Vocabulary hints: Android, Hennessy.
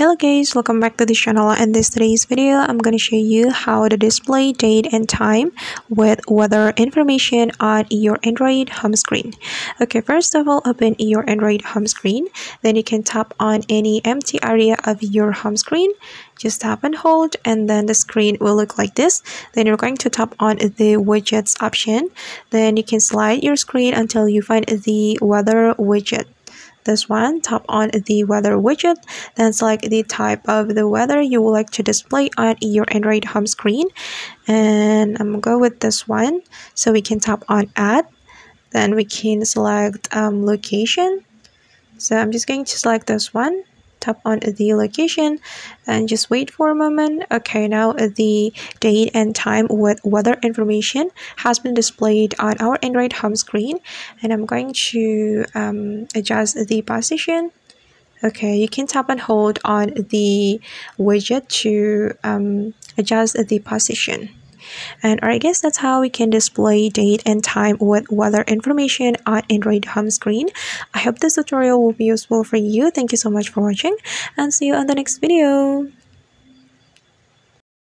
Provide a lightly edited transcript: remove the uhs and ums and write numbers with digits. Hello guys, welcome back to the channel. And this today's video I'm going to show you how to display date and time with weather information on your Android home screen. Okay, first of all, open your Android home screen, then you can tap on any empty area of your home screen. Just tap and hold, and then the screen will look like this. Then you're going to tap on the widgets option, then you can slide your screen until you find the weather widget. This one, tap on the weather widget, then select the type of the weather you would like to display on your Android home screen, and I'm gonna go with this one. So we can tap on add, then we can select location. So I'm just going to select this one, tap on the location, and just wait for a moment. Okay, now the date and time with weather information has been displayed on our Android home screen, and I'm going to adjust the position. Okay, you can tap and hold on the widget to adjust the position. And alright guys, that's how we can display date and time with weather information on Android home screen. I hope this tutorial will be useful for you. Thank you so much for watching, and see you on the next video.